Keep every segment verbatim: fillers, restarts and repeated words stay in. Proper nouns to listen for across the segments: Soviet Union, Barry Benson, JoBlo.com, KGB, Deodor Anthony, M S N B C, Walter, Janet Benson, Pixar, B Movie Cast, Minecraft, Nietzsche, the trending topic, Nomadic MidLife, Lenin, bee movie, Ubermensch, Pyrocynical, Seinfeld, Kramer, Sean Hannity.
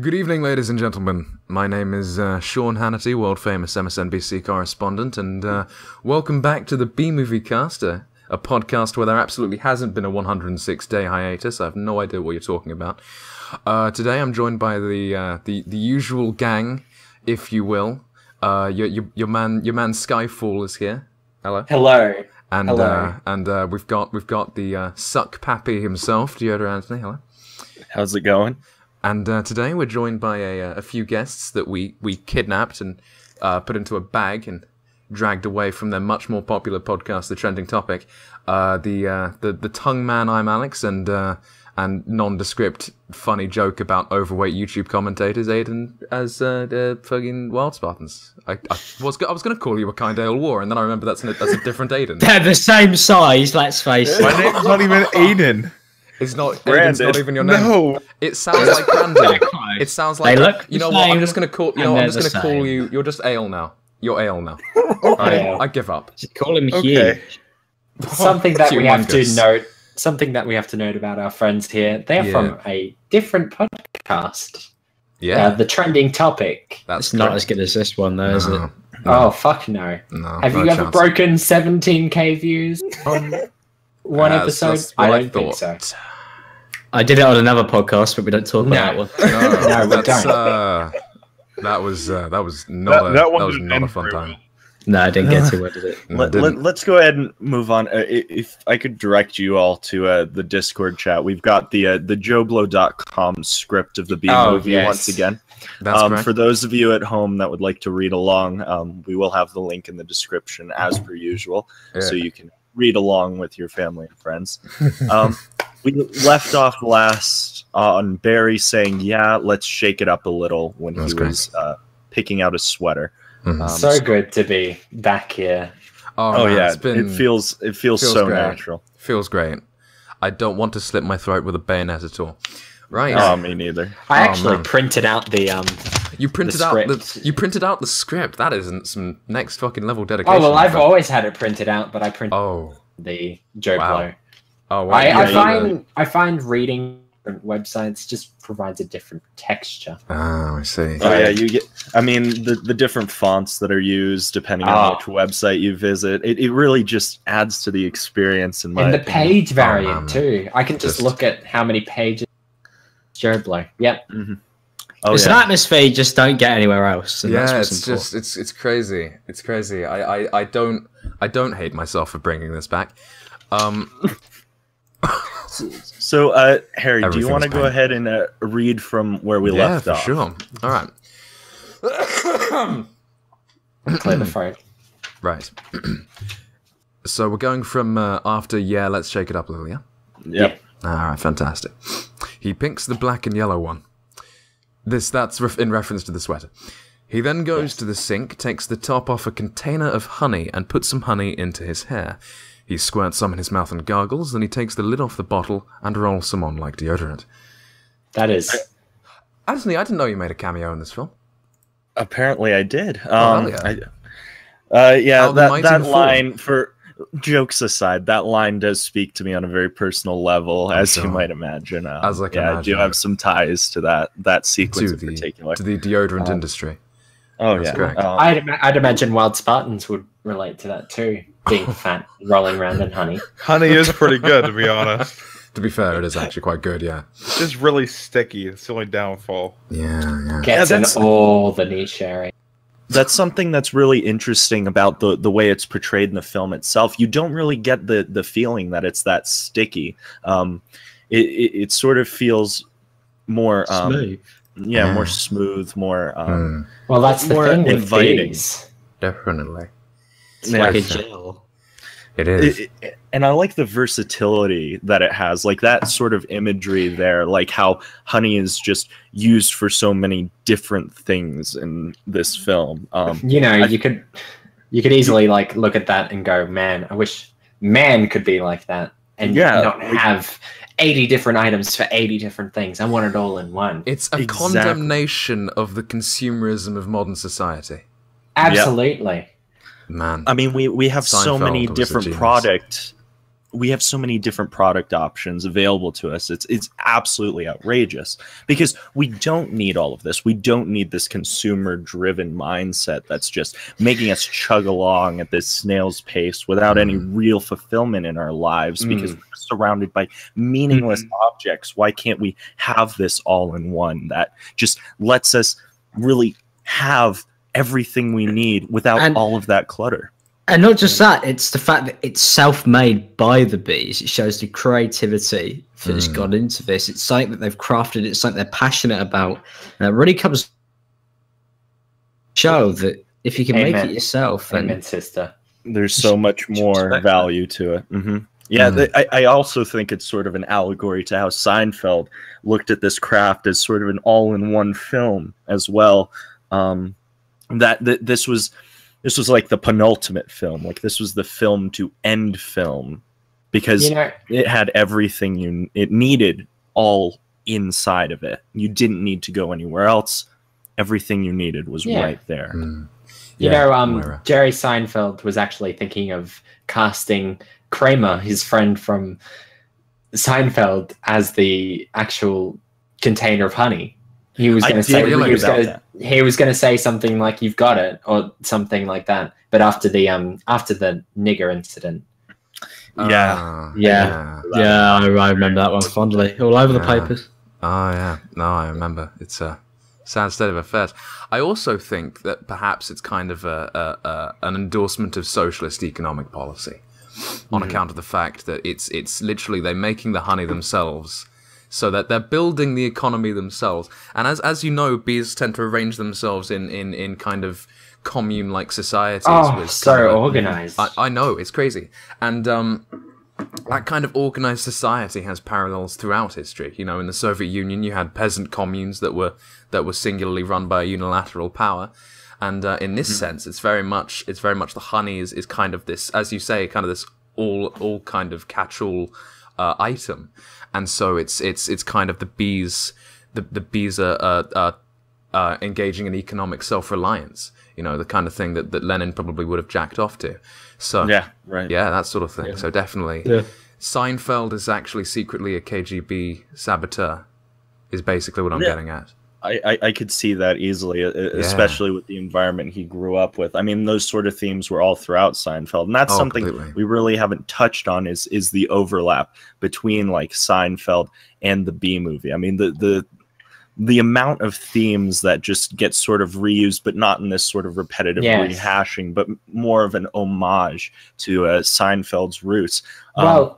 Good evening, ladies and gentlemen. My name is uh, Sean Hannity, world-famous M S N B C correspondent, and uh, welcome back to the B Movie Cast, a, a podcast where there absolutely hasn't been a one hundred six day hiatus. I have no idea what you're talking about. Uh, today I'm joined by the, uh, the the usual gang, if you will. Uh, your, your, your man your man Skyfall is here. Hello. Hello. And Hello. Uh, and uh, we've got we've got the uh, suck pappy himself, Deodor Anthony. Hello. How's it going? And uh, today we're joined by a, a few guests that we, we kidnapped and uh, put into a bag and dragged away from their much more popular podcast, The Trending Topic. Uh, the uh, the the tongue man, I'm Alex, and uh, and nondescript funny joke about overweight YouTube commentators, Aiden as uh, the fucking Wild Spartans. I, I was I was going to call you a kind ale war, and then I remember that's an, that's a different Aiden. They're the same size. Let's face it. My name's not even Aiden. It's not, it's not even your name. No. It sounds like Brandon. It sounds like, you know what, I'm just going to call you, know, I'm just gonna call you, you're just ale now. You're ale now. Okay. I, I give up. Just call him okay. Huge. Something that we have to note, something that we have to note about our friends here, they're yeah. from a different podcast. Yeah. Uh, the Trending Topic. That's it's not as good as this one, though, no. is it? No. Oh, fuck no. no have no you chance. ever broken seventeen K views? Um, one uh, episode? That's I don't I think so. I did it on another podcast, but we don't talk about no. that one. No, no we don't. Uh, that was uh, that was not that, a, that that was not a fun time. Well. No, I didn't get to it, did it? No, let, let, let's go ahead and move on. Uh, if I could direct you all to uh, the Discord chat, we've got the uh, the JoBlo dot com script of the B movie oh, yes. once again. That's um, for those of you at home that would like to read along, um, we will have the link in the description as per usual, yeah. so you can read along with your family and friends. Um, we left off last on Barry saying, yeah, let's shake it up a little when That's he great. was uh, picking out a sweater. Mm-hmm. um, so, so good to be back here. Oh, oh man, yeah, it's been, it feels it feels, feels so great. natural. Feels great. I don't want to slit my throat with a bayonet at all. Right. Oh, me neither. I oh, actually man. printed out the um. You printed the out the you printed out the script. That isn't some next fucking level dedication. Oh well, I've but... always had it printed out, but I printed oh. the JoBlo. Wow. Oh, wow. I, yeah, I find yeah. I find reading different websites just provides a different texture. Oh, I see. Oh yeah, you get. I mean, the the different fonts that are used depending oh. on which website you visit, it it really just adds to the experience. In my and the opinion. page variant oh, um, too. I can just, just look at how many pages. JoBlo. Yep. Mm-hmm. Oh, it's yeah. an atmosphere you just don't get anywhere else. And yeah, that's it's important. just it's it's crazy. It's crazy. I, I I don't I don't hate myself for bringing this back. Um. So, uh, Harry, do you want to go ahead and uh, read from where we yeah, left off? Sure. All right. Play the fight. Right. So we're going from uh, after. Yeah, let's shake it up, Lilia. Yeah. Yep. All right. Fantastic. He picks the black and yellow one. This, that's ref in reference to the sweater. He then goes yes. to the sink, takes the top off a container of honey, and puts some honey into his hair. He squirts some in his mouth and gargles, then he takes the lid off the bottle and rolls some on like deodorant. That is... I, Anthony, I didn't know you made a cameo in this film. Apparently I did. Um, oh, yeah, I, uh, yeah oh, that, that line for... Jokes aside, that line does speak to me on a very personal level, as so, you might imagine. Um, as I can yeah, imagine. I do have some ties to that that sequence in the, particular. To the deodorant um, industry. Oh, That's yeah. Um, I'd, ima I'd imagine Wild Spartans would relate to that too, being fat, rolling around in honey. Honey is pretty good, to be honest. To be fair, it is actually quite good, yeah. It's really sticky. It's the only downfall. Yeah, yeah. Gets yeah, in all the niche area. That's something that's really interesting about the the way it's portrayed in the film itself. You don't really get the the feeling that it's that sticky. Um, it, it it sort of feels more um, smooth. Yeah, yeah, more smooth, more um, mm. well. That's more the thing inviting. With these. Definitely, it's yeah, like a gel. It is, it, it, and I like the versatility that it has. Like that sort of imagery there, like how honey is just used for so many different things in this film. Um, you know, I, you could, you could easily like look at that and go, "Man, I wish man could be like that," and yeah, not have eighty different items for eighty different things. I want it all in one. It's a exactly. condemnation of the consumerism of modern society. Absolutely. Yep. Man, I mean, we we have Seinfeld so many different product we have so many different product options available to us. It's, it's absolutely outrageous because we don't need all of this. We don't need this consumer driven mindset that's just making us chug along at this snail's pace without mm. any real fulfillment in our lives mm. because we're surrounded by meaningless mm. objects. Why can't we have this all in one that just lets us really have everything we need without and all of that clutter? And not just that, it's the fact that it's self-made by the bees. It shows the creativity that's mm. gone into this. It's something that they've crafted. It's something they're passionate about. And it really comes to show that if you can Amen. make it yourself. Amen, and sister. There's so much more value to it. Mm-hmm. Yeah, mm. they, I, I also think it's sort of an allegory to how Seinfeld looked at this craft as sort of an all-in-one film as well. Um, that, that this was... This was like the penultimate film. Like this was the film to end film, because you know, it had everything you it needed all inside of it. You didn't need to go anywhere else. Everything you needed was yeah. right there. Mm. You yeah, know, um, Jerry Seinfeld was actually thinking of casting Kramer, his friend from Seinfeld, as the actual container of honey. He was going to say he was gonna, he was going to say something like "You've got it" or something like that. But after the um after the nigger incident, yeah, uh, yeah, yeah, yeah, I, I remember that one fondly, all over yeah. the papers. Oh yeah, no, I remember. It's a sad state of affairs. I also think that perhaps it's kind of a, a, a an endorsement of socialist economic policy, on mm. account of the fact that it's it's literally they're making the honey themselves. So that they're building the economy themselves, and as as you know, bees tend to arrange themselves in in in kind of commune-like societies. Oh, with so kind of, organized! I, I know, it's crazy, and um, that kind of organized society has parallels throughout history. You know, in the Soviet Union, you had peasant communes that were that were singularly run by a unilateral power, and uh, in this mm. sense, it's very much it's very much the honey is is kind of this, as you say, kind of this all all kind of catch-all uh, item. And so it's it's it's kind of the bees, the the bees are uh, uh, uh, engaging in economic self-reliance. You know, the kind of thing that that Lenin probably would have jacked off to. So yeah, right. Yeah, that sort of thing. Yeah. So definitely, yeah. Seinfeld is actually secretly a K G B saboteur. Is basically what I'm yeah. getting at. I, I, I could see that easily, especially yeah. with the environment he grew up with. I mean, those sort of themes were all throughout Seinfeld, and that's oh, something completely. we really haven't touched on is is the overlap between like Seinfeld and the B movie. I mean, the the the amount of themes that just get sort of reused, but not in this sort of repetitive yes. rehashing, but more of an homage to uh, Seinfeld's roots. Well, um,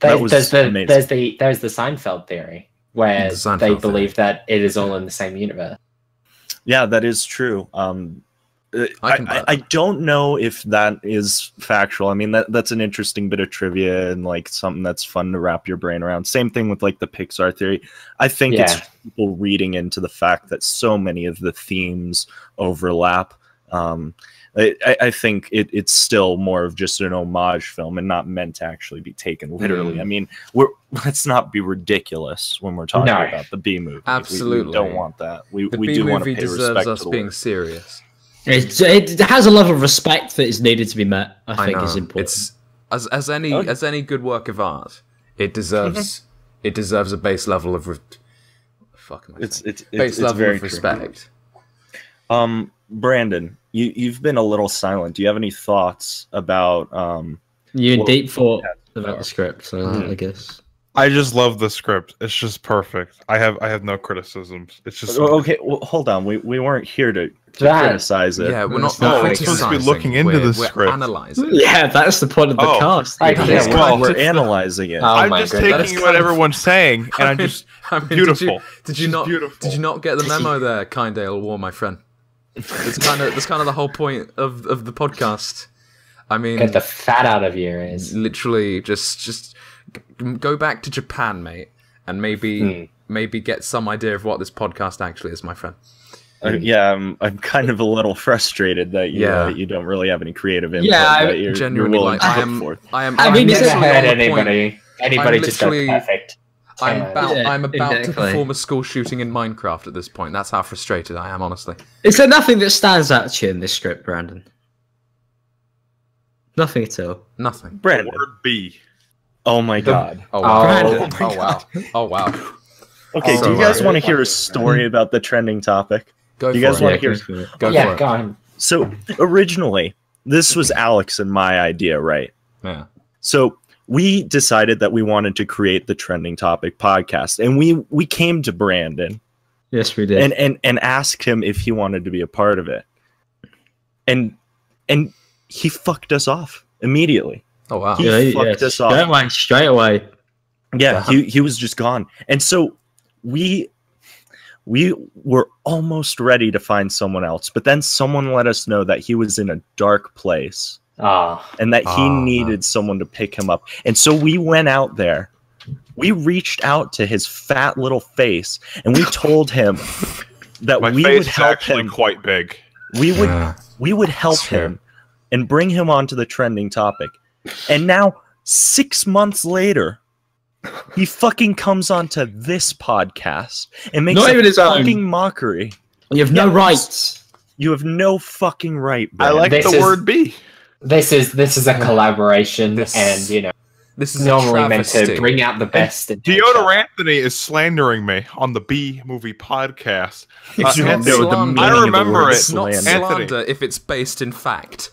there's, there's the amazing. there's the there's the Seinfeld theory, where the they believe theory. that it is all in the same universe. Yeah, that is true. Um, I, I, I don't know if that is factual. I mean, that that's an interesting bit of trivia and like something that's fun to wrap your brain around. Same thing with like the Pixar theory. I think yeah. it's people reading into the fact that so many of the themes overlap. Um, I, I think it, it's still more of just an homage film and not meant to actually be taken literally. Mm. I mean, we're, let's not be ridiculous when we're talking no. about the B movie. Absolutely, we, we don't want that. We the we B do want to pay respect us to the being world. serious. It, it has a level of respect that is needed to be met. I, I think know. is important. It's as as any okay. as any good work of art. It deserves it deserves a base level of re fuck. Am I it's, it's it's base it's, level it's of respect. True. Um, Brandon. You, you've been a little silent. Do you have any thoughts about... Um, You're in deep thought about the script, so mm. I guess. I just love the script. It's just perfect. I have I have no criticisms. It's just... Okay, well, hold on. We, we weren't here to, to that, criticize it. Yeah, we're not no, we're supposed to be looking into we're, the we're script. Analyzing. Yeah, that's the point of the oh, cast. I yeah, well, we're analyzing it. Oh, I'm just God, taking what everyone's saying, and I'm just... I mean, beautiful. Did you, did you not, beautiful. Did you not get the memo there, Kindale War, my friend? It's kind of that's kind of the whole point of of the podcast. I mean, get the fat out of your ears. Literally, just just go back to Japan, mate, and maybe mm. maybe get some idea of what this podcast actually is, my friend. Uh, yeah, I'm I'm kind of a little frustrated that you yeah. uh, you don't really have any creative input. Yeah, I you're, genuinely you're like I am, I am. I mean, I never had anybody anybody just go perfect. I'm about, yeah, I'm about exactly. to perform a school shooting in Minecraft at this point. That's how frustrated I am, honestly. Is there nothing that stands out to you in this script, Brandon? Nothing at all. Nothing. Brandon. Word B. Oh my god! Oh wow! Oh, oh, oh wow! Oh wow! Okay, so do you guys right, want to hear a story about the trending topic? Go do you guys want to yeah, hear? Go yeah, for it. Go on. So originally, this was Alex and my idea, right? Yeah. So we decided that we wanted to create the Trending Topic podcast, and we we came to Brandon. Yes, we did. And and and asked him if he wanted to be a part of it, and and he fucked us off immediately. Oh wow! He yeah, fucked yeah. us off. That went straight away. Yeah, wow. he he was just gone, and so. We we were almost ready to find someone else, but then someone let us know that he was in a dark place oh, and that oh, he needed man. someone to pick him up. And so we went out there. We reached out to his fat little face, and we told him that My we face would help is actually him. Quite big. We would yeah. we would help Fair. him and bring him onto the trending topic. And now six months later. He fucking comes onto this podcast and makes Not a fucking own. mockery. You have no yeah, rights. You have no fucking right. Man. I like this the is, word B. This is this is a collaboration, this, and you know, this is normally meant to bring out the best. Deodor Anthony is slandering me on the B Movie Podcast. Uh, you don't know the meaning I remember of the word it. It's not slander if it's based in fact.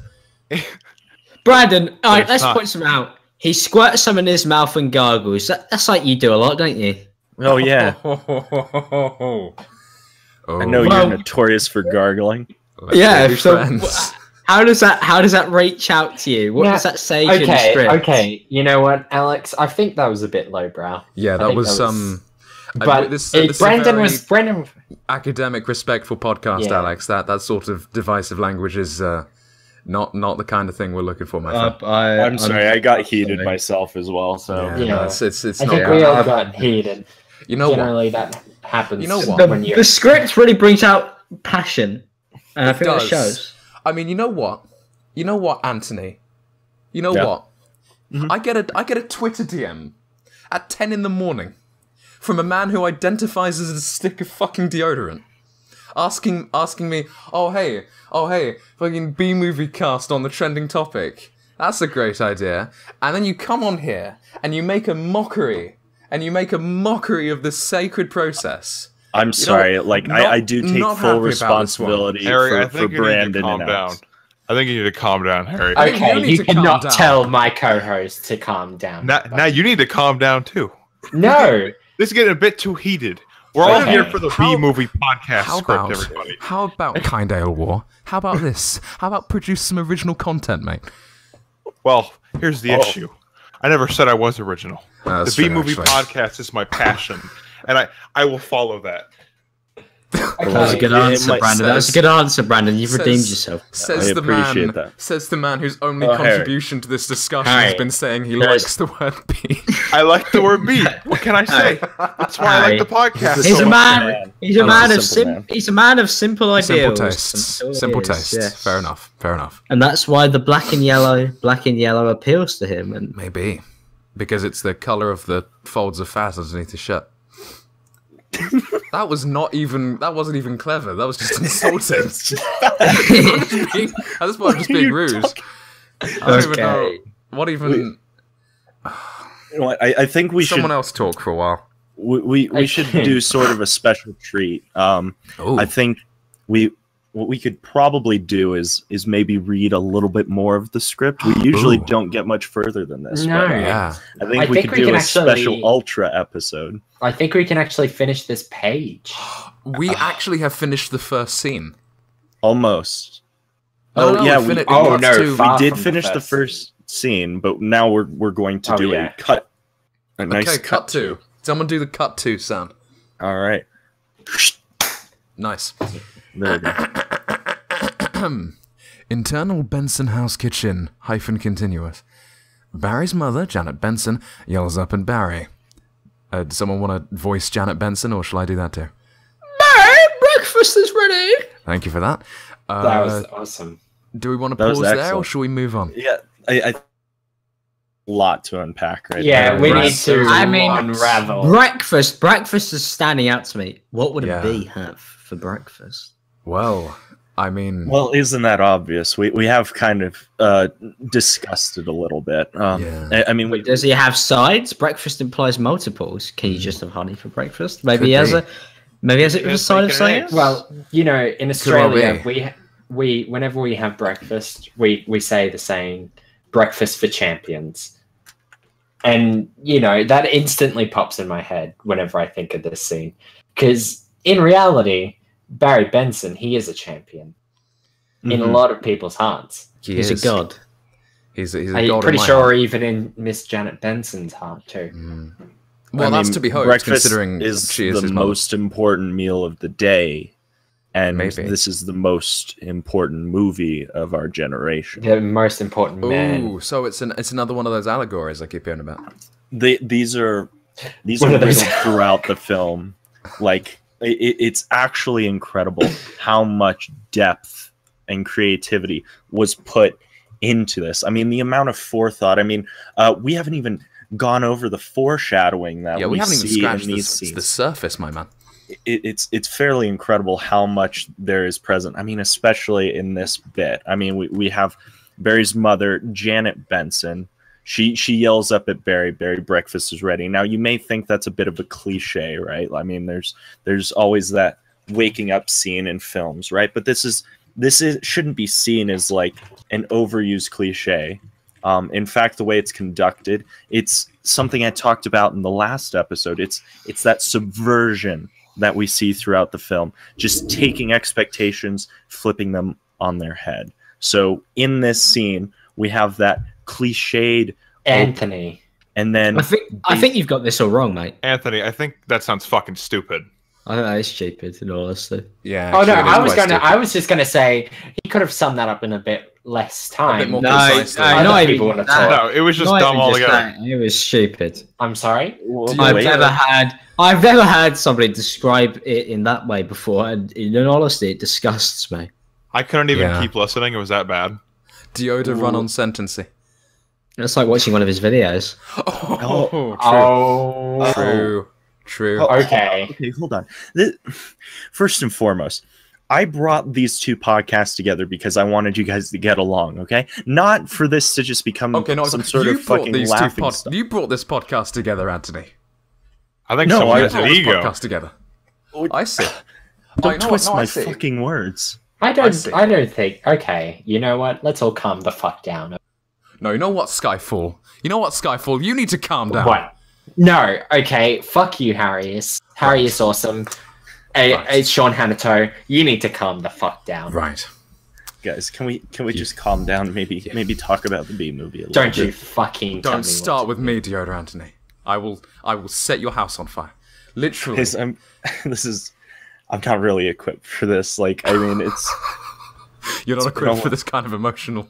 Brandon, all right, let's point some out. He squirts some in his mouth and gargles. That, that's like you do a lot, don't you? Oh, yeah. oh. I know well, you're notorious for gargling. Yeah. So, how does that How does that reach out to you? What yeah. does that say okay, to the script? Okay, you know what, Alex? I think that was a bit lowbrow. Yeah, that was some... Um, but I mean, this, it, this Brandon was... Brandon... Academic, respectful podcast, yeah. Alex. That, that sort of divisive language is... Uh, Not, not the kind of thing we're looking for, my friend. Uh, I, I'm sorry, I'm, I got heated sorry. myself as well. So yeah, yeah. No, it's, it's, it's I not think we all got heated. You know, generally what? that happens. You know what? The, when the script really brings out passion, and it I think does. it shows. I mean, you know what? You know what, Anthony? You know yeah. what? Mm-hmm. I get a, I get a Twitter D M at ten in the morning from a man who identifies as a stick of fucking deodorant. Asking, asking me, oh hey, oh hey, fucking B Movie Cast on the trending topic. That's a great idea. And then you come on here and you make a mockery, and you make a mockery of the sacred process. I'm you sorry, know, like not, I, I do take full responsibility Harry, for, for Brandon and Alex. I think you need to calm down, Harry. Okay, you, you cannot tell my co-host to calm down. Now, now you need to calm down too. No, this is getting a bit too heated. We're all okay. here for the how, B Movie Podcast how script, about, everybody. How about Kind Ale War? How about this? How about produce some original content, mate? Well, here's the oh. issue. I never said I was original. No, the B Movie Podcast is my passion, and I, I will follow that. Okay. Well, that was a good answer, Brandon. Says, that was a good answer, Brandon. You've says, redeemed yourself. Says I the appreciate man, that. Says the man whose only oh, contribution Harry. to this discussion Harry. has been saying he Harry. likes the word B. I like the word B. What can I say? Harry. That's why Harry. I like the podcast. He's, so a, man, man. he's a man. Of simple man. He's a man of simple ideals. Simple tastes. Simple, simple tastes. Yes. Fair enough. Fair enough. And that's why the black and yellow, black and yellow appeals to him. And maybe because it's the color of the folds of fat underneath his shirt. That was not even. That wasn't even clever. That was just insulting. At this point, I'm just being rude. Talking? I don't okay. even know. What even? Well, I, I think we someone should, else talk for a while. We we, we should do sort of a special treat. Um, I think we what we could probably do is is maybe read a little bit more of the script. We usually Ooh. don't get much further than this. No, but, yeah. I think I we think could we do can a actually... special ultra episode. I think we can actually finish this page. We uh, actually have finished the first scene. Almost. Oh, oh yeah. We, we, oh, no, we did finish the first, the first scene, but now we're we're going to oh, do yeah. a cut. A okay, nice cut two. two. Someone do the cut two, Sam. All right. Nice. There we go. Internal Benson House Kitchen, hyphen continuous. Barry's mother, Janet Benson, yells up at Barry. Uh, does someone want to voice Janet Benson, or shall I do that too? Barry, breakfast is ready! Thank you for that. Uh, that was awesome. Do we want to pause there, or shall we move on? Yeah, I... I lot to unpack right yeah there. we right. need to I mean, unravel. Breakfast. Breakfast is standing out to me. What would yeah. a bee have for breakfast? Well, I mean, well, isn't that obvious? We we have kind of uh, discussed it a little bit. Um, yeah. I, I mean, we, does he have sides? Breakfast implies multiples. Can you just have honey for breakfast? Maybe he has be. a maybe has it with a side of something. Well, you know, in Australia, we we whenever we have breakfast, we we say the saying "breakfast for champions," and you know that instantly pops in my head whenever I think of this scene, because in reality, Barry Benson, he is a champion in mm-hmm. a lot of people's hearts. He he's is. a god. He's a, he's a I'm god. I'm pretty sure, even in Miss Janet Benson's heart too. Mm. Well, I mean, that's to be hoped. Breakfast considering is she is the most mother. important meal of the day, and Maybe. this is the most important movie of our generation. The most important man. Ooh, so it's an it's another one of those allegories I keep hearing about. The, these are these are real throughout the film, like. It's actually incredible how much depth and creativity was put into this. I mean, the amount of forethought. I mean, uh, we haven't even gone over the foreshadowing that yeah, we, we haven't see even scratched in these the, scenes. the surface, my man. It, it's it's fairly incredible how much there is present. I mean, especially in this bit. I mean, we we have Barry's mother, Janet Benson. She she yells up at Barry, Barry, breakfast is ready. Now, you may think that's a bit of a cliche, right? I mean, there's there's always that waking up scene in films, right? But this is this is shouldn't be seen as like an overused cliche. Um, in fact, the way it's conducted, it's something I talked about in the last episode. It's it's that subversion that we see throughout the film, just taking expectations, flipping them on their head. So in this scene, we have that cliched Anthony, and then I think I think you've got this all wrong, mate. Anthony, I think that sounds fucking stupid. I think that is stupid, in all honesty. Yeah. Oh no, I was gonna, I was just gonna say he could have summed that up in a bit less time. A bit more precisely. No, not even want to talk. No, it was just dumb altogether. It was stupid. I'm sorry. I've never had, I've never had somebody describe it in that way before, and in all honesty, it disgusts me. I couldn't even yeah. keep listening. It was that bad. Deoda run on sentencing. It's like watching one of his videos. Oh, oh true. Oh. True. True. Oh, okay. Okay, hold on. This, first and foremost, I brought these two podcasts together because I wanted you guys to get along, okay? Not for this to just become okay, no, some sort of fucking laughing stuff. You brought this podcast together, Anthony. I think no, someone has an ego. This podcast together. I see. Don't I know, twist no, my I see. fucking words. I don't, I, I don't think... Okay, you know what? Let's all calm the fuck down. No, you know what, Skyfall? You know what, Skyfall? You need to calm down. What? No, okay. Fuck you, Harrius. Harrius awesome. Hey, right. It's Sean Hannity. You need to calm the fuck down. Right. Guys, can we can we you, just calm down? Maybe yeah. maybe talk about the B movie a little Don't bit. you fucking Don't start with do. me, Deodor Anthony. I will I will set your house on fire. Literally. I'm, this is I'm not really equipped for this. Like, I mean, it's You're not it's equipped for this kind of emotional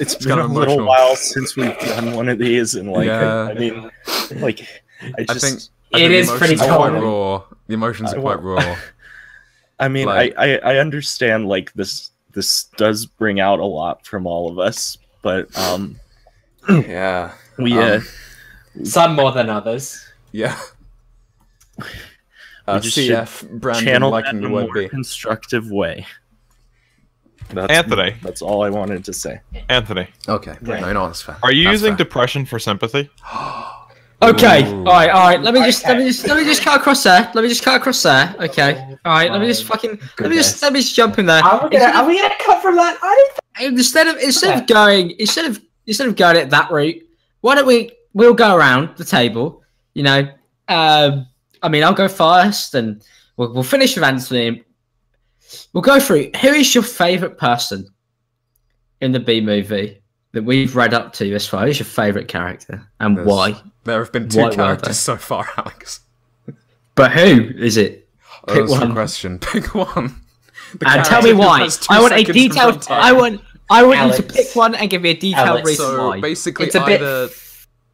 It's, it's been kind of a little emotional. while since we've done one of these, and like, yeah. I, I mean, like, I just I think, I it is pretty quite raw. The emotions I, are quite raw. I mean, like, I, I, I understand like this this does bring out a lot from all of us, but um, yeah, we um, uh, some more than others. Yeah. Uh, just C F Brandon channel that in a more be. constructive way. That's, Anthony. That's all I wanted to say. Anthony. Okay. Right. No, no, that's fair. Are you that's using fair. depression for sympathy? Okay. Ooh. All right. All right. Let me just. Okay. Let me just. Let me just cut across there. Let me just cut across there. Okay. All right. Let me just fucking. Goodness. Let me just. Let me just jump in there. Are we gonna, are we gonna cut from that? I don't. Instead of instead okay. of going instead of instead of going at that route, why don't we we'll go around the table? You know. Um. I mean, I'll go first, and we'll we'll finish with Anthony. We'll go through. Who is your favourite person in the B movie that we've read up to this far? Who's your favourite character and There's, why? There have been two why characters so far, Alex. But who is it? Pick oh, that's one. The question. Pick one. The and tell me why. I want a detailed. I want. I want Alex. you to pick one and give me a detailed Alex. reason so why. Basically, it's a either bit...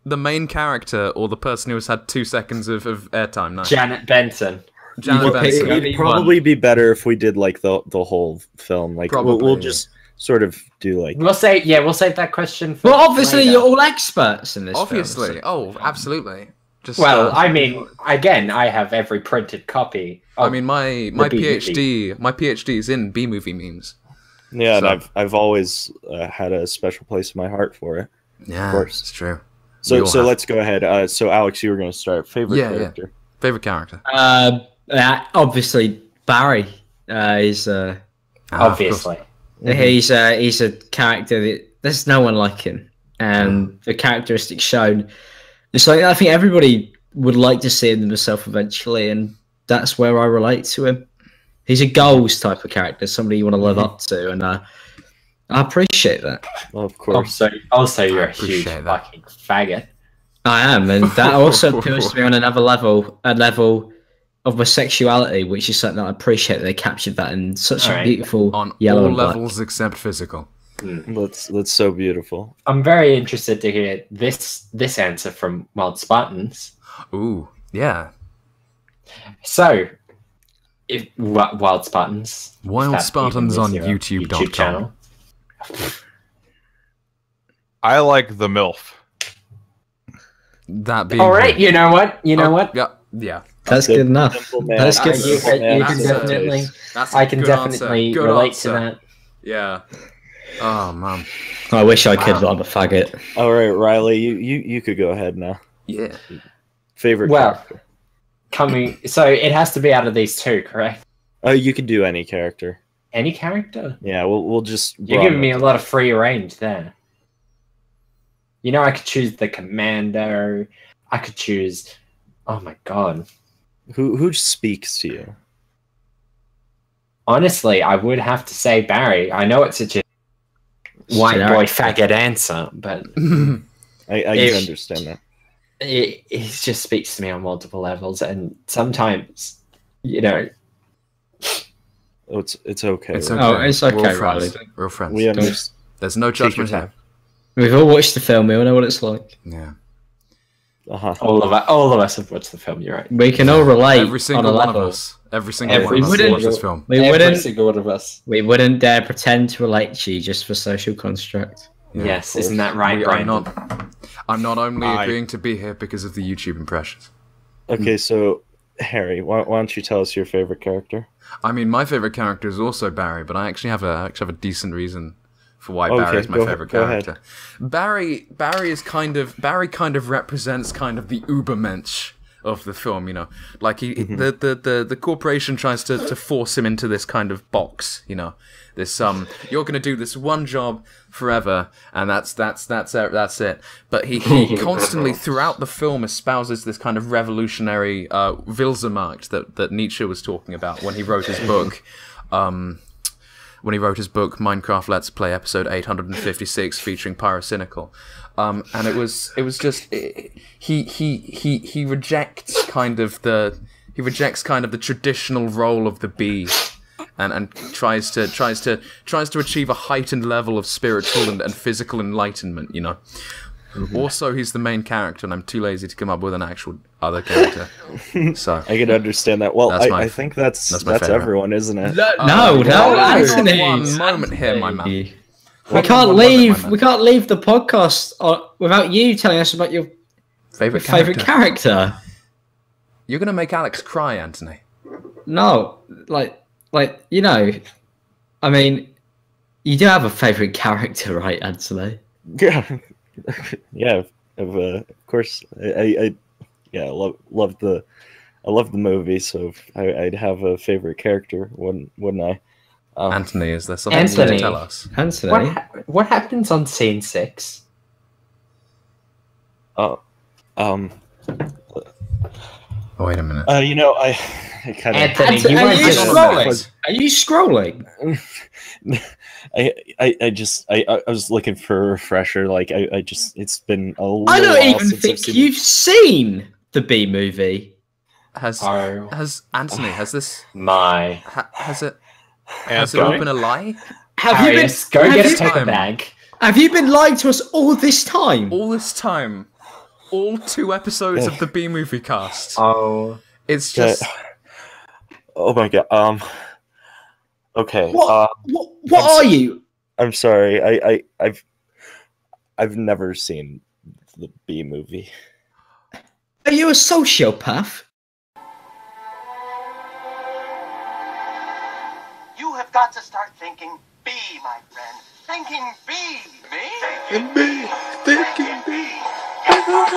the main character or the person who has had two seconds of, of airtime. Now. Janet Benson. It would probably be better if we did like the the whole film. Like probably. we'll just sort of do like we'll say yeah we'll save that question. For well, obviously later. You're all experts in this. Obviously, film, so. oh absolutely. Just well, uh, I mean, again, I have every printed copy. Of I mean, my my PhD, my PhD is in B movie memes. Yeah, so. and I've I've always uh, had a special place in my heart for it. Yeah, of course, it's true. So so have. let's go ahead. Uh, so Alex, you were going to start. Favorite yeah, character. Yeah. Favorite character. Uh, obviously Barry uh, is uh, ah, obviously he's uh, he's a character that there's no one like him, and mm. the characteristics shown. So I think everybody would like to see him himself eventually, and that's where I relate to him. He's a goals type of character, somebody you want to live mm-hmm. up to, and uh, I appreciate that. Well, of course. Also, also you're a huge that. fucking faggot. I am, and that also appeals to me on another level, a level of my sexuality, which is something that I appreciate. They captured that in such all a right. beautiful on yellow all and levels black. Except physical. Mm. That's that's so beautiful. I'm very interested to hear this this answer from Wild Spartans. Ooh, yeah. So, if Wild Spartans, Wild Spartans on YouTube channel. I like the MILF. That being all right. Good. You know what? You know oh, what? Yeah, yeah. That's, that's good, good enough. That's good. You, you can definitely. That's I can definitely relate answer. to that. Yeah. Oh man, I wish I could. Wow. I'm a faggot. All right, Riley, you, you you could go ahead now. Yeah. Favorite. Well, character. coming. So it has to be out of these two, correct? Oh, you could do any character. Any character? Yeah, we'll we'll just. You're giving me a lot of free range there. You know, I could choose the commando. I could choose. Oh my god. Who who speaks to you? Honestly, I would have to say Barry. I know it's a. White Generic. boy faggot answer, but I, I it, understand that. It, it just speaks to me on multiple levels, and sometimes, you know, oh, it's it's okay. It's okay. Oh, it's okay, We're Riley. Friends. We're friends. We have There's no judgment here. We've all watched the film. We all know what it's like. Yeah. Uh-huh. All of us, all of us have watched the film. You're right. We can all relate. Every single on one level. of us. Every single every, one of us watched this film. We every single one of us. We wouldn't dare pretend to relate to you just for social construct. Yeah, yes, isn't that right, we Brian? Not, I'm not only I... agreeing to be here because of the YouTube impressions. Okay, so Harry, why, why don't you tell us your favorite character? I mean, my favorite character is also Barry, but I actually have a I actually have a decent reason. For why okay, Barry is my favorite character. Ahead. Barry Barry is kind of Barry kind of represents kind of the Ubermensch of the film, you know. Like he mm-hmm. the, the, the, the corporation tries to, to force him into this kind of box, you know. This um you're gonna do this one job forever and that's that's that's that's it. But he, he constantly throughout the film espouses this kind of revolutionary uh Wilsermarkt that, that Nietzsche was talking about when he wrote his book. Um when he wrote his book, Minecraft Let's Play, episode eight hundred fifty-six, featuring Pyrocynical. Um, and it was, it was just, it, he, he, he, he rejects kind of the, he rejects kind of the traditional role of the bee, and, and tries to, tries to, tries to achieve a heightened level of spiritual and, and physical enlightenment, you know. Mm-hmm. Also, he's the main character, and I'm too lazy to come up with an actual other character. So I can understand that. Well, I, my, I think that's that's, that's everyone, isn't it? No, uh, no, no, Anthony. One moment here, my man. We can't one leave. Moment, man. We can't leave the podcast uh, without you telling us about your favorite your favorite character. character. You're gonna make Alex cry, Anthony. No, like, like you know, I mean, you do have a favorite character, right, Anthony? Yeah. yeah, of, uh, of course. I, I yeah, love love the, I love the movie. So I, I'd have a favorite character, wouldn't wouldn't I? Um, Anthony, is there something Anthony, you can tell us? Anthony, what, ha what happens on scene six? Oh, um. Oh, wait a minute. Uh, you know, I, I kind of. Anthony, you are, you scrolling? are you scrolling? I, I, I just, I, I was looking for a refresher. Like, I, I just, it's been a little while. I don't even think seen you've it. seen the B movie. Has, oh. has Anthony? Has this? My. Ha, has it? Has it all been a lie? Have Harry, you been? Go have get you, a time. bag. Have you been lying to us all this time? All this time. All two episodes of the B Movie Cast. Oh, it's just. Yeah. Oh my god. Um. Okay. What? Uh, what, what are so, you? I'm sorry. I, I. I've. I've never seen the B Movie. Are you a sociopath? You have got to start thinking B, my friend. Thinking B. Me? Thinking B. Thinking B. Thinking B. I'm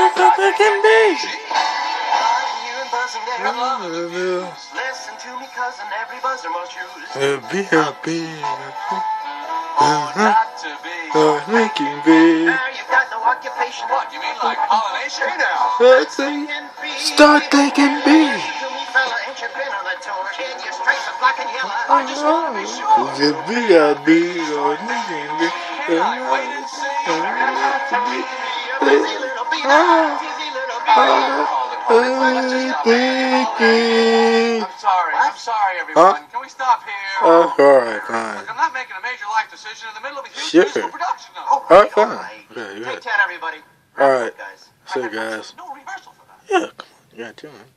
a human buzz and they're love you. Listen to me, cousin. Every buzzer must use. Be happy. Or not to be. Or thinking B. Occupation. What, you mean like pollination? Now. Thinking Start thinking B. To me, fella, ain't you been on a tour? Kid, you're straight to black and yellow. I just want to be sure. Is it B I B or thinking B? Can I wait and see? You're a busy little bee. Busy little bee. I'm sorry. I'm sorry, everyone. Can we stop here? Oh, all right, fine. Look, I'm not making a major life decision in the middle of a huge musical production. Oh, all right, fine. Yeah, yeah. Take ten, everybody. All right. Guys. See you guys. No rehearsal for that. Yeah, come on. You got two, man.